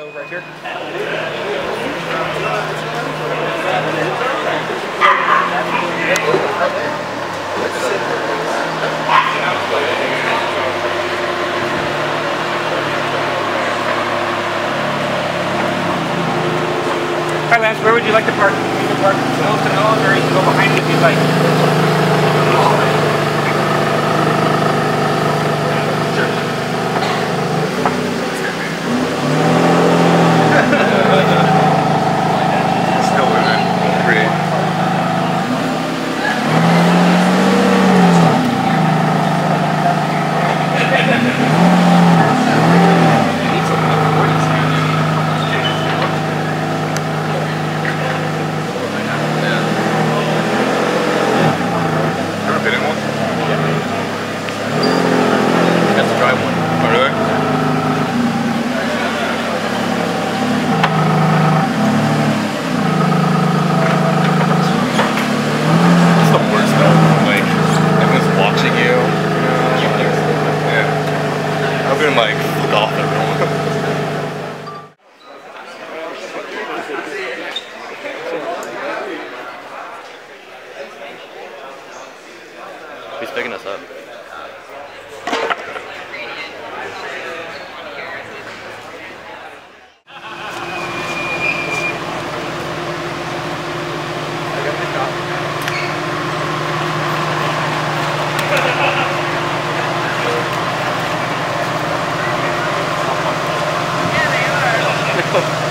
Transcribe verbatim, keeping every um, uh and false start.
go right here. Hi Lance, where would you like to park? You can park close to Nolan, or you can go behind if you'd like. He's picking us up. I got the